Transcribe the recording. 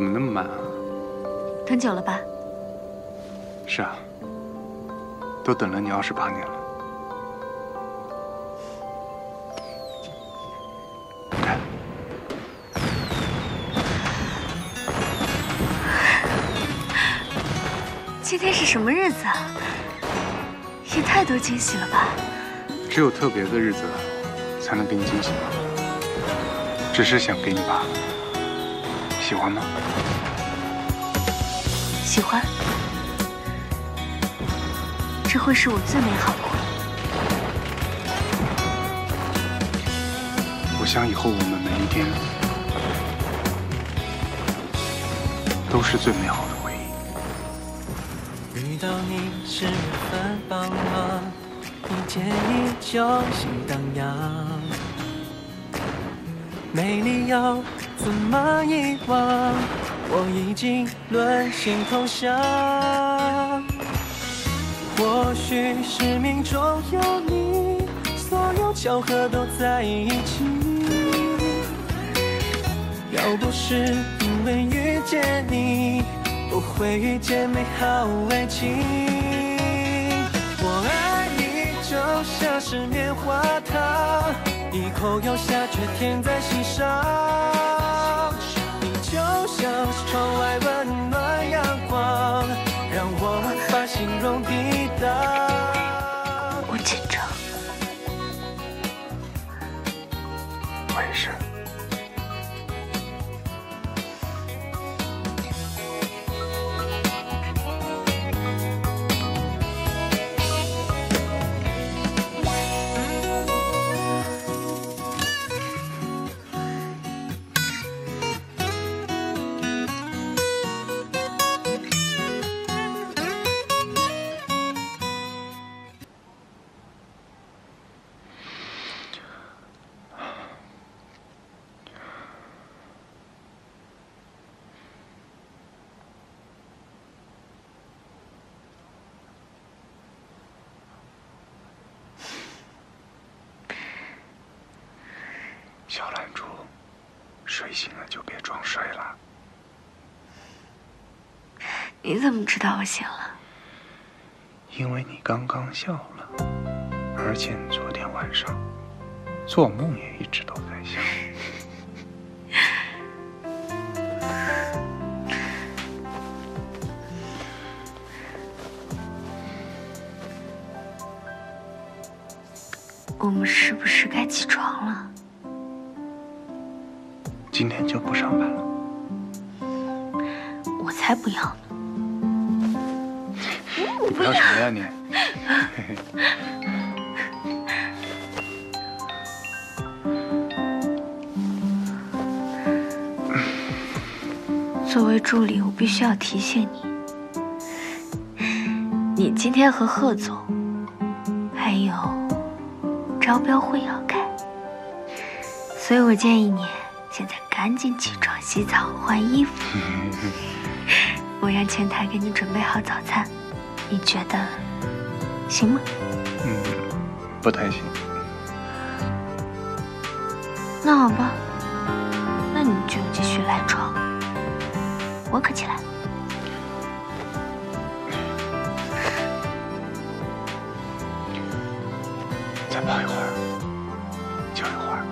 怎么那么慢啊？很久了吧？是啊，都等了你28年了。看，今天是什么日子啊？也太多惊喜了吧！只有特别的日子才能给你惊喜吧？只是想给你吧。 喜欢吗？喜欢，这会是我最美好的回忆。我想以后我们每一天都是最美好的回忆。遇到你十分帮忙，一见你就心荡漾，没理由。 怎么遗忘？我已经沦陷投降。或许是命中有你，所有巧合都在一起。要不是因为遇见你，不会遇见美好爱情。我爱你，就像是棉花糖，一口咬下却甜在心上。 就像是窗外温暖阳光，让我无法形容抵达。我紧张，我也是。小懒猪，睡醒了就别装睡了。你怎么知道我醒了？因为你刚刚笑了，而且你昨天晚上做梦也一直都在笑。我们是不是该起床了？ 今天就不上班了，我才不要呢！你不要什么呀你？作为助理，我必须要提醒你，你今天和贺总还有招标会要开，所以我建议你现在。 赶紧起床、洗澡、换衣服。我让前台给你准备好早餐，你觉得行吗？嗯，不太行。那好吧，那你就继续赖床，我可起来。 再跑一会儿，就一会儿。